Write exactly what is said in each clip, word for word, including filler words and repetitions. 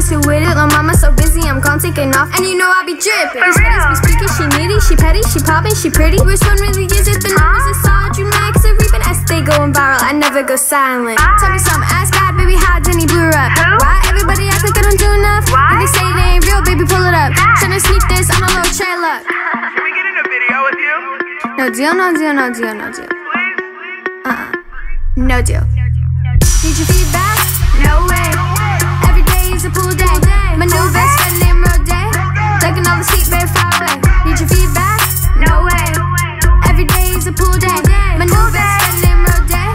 situated. Little mama so busy, I'm gone taking off. And you know I be drippin'. For real. She squeaky, she needy, she petty, she poppin', she pretty. Which one really is it? The numbers are solid, you max are reapin'. I stay going viral, I never go silent. Bye. Tell me something, ask God, baby, how Jenny blew her up. Who? Why everybody act like I don't do enough? Why? If they say they ain't real, baby, pull it up. Tryna sneak this on a little trail up. Can we get in a video with you? No deal, no deal, no deal, no deal. Please, please. Uh-uh. No deal. No deal. No deal. Need your feedback? No way. No way. Every day is a pool day. Pool day. My new best friend named Roday. Looking all the sweet babe far away. Need your feedback? No way. Every day is a pool day. My new best friend named Roday.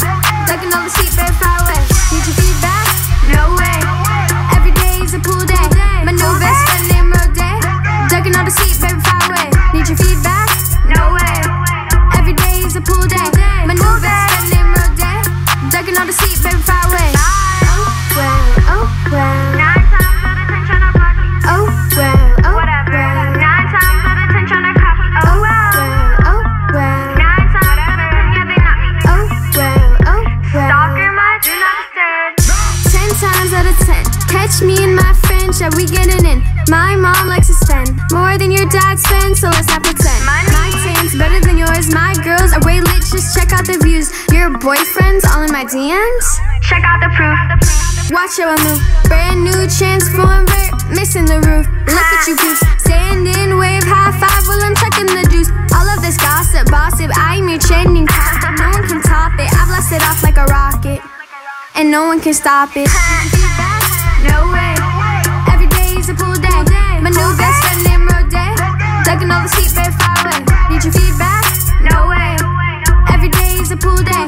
Looking all the sweet babe far away. Need your feedback? No way. Every day is a pool day. My new best friend named Roday. Looking all the sweet babe far away. Need your feedback? No way. Every day is a pool day. My new best friend named Roday. Looking all the sweet babe far away. Me and my friend, shall we get it in? My mom likes to spend more than your dad spends, so let's not pretend. Money. My tan's better than yours, my girls are way lit, just check out the views. Your boyfriend's all in my D Ms? Check out the proof. Watch how I move, brand new transformer, missing the roof. Look at you goose, stand in, wave, high five while I'm chucking the juice. All of this gossip, bossip, I'm your trending topic. No one can top it, I've blasted off like a rocket, and no one can stop it. No way. No way, every day is a pool day. Pool day. My new pool best friend named Roday. Ducking all the sweet babe far away. Need your feedback? No way, every day is a pool day.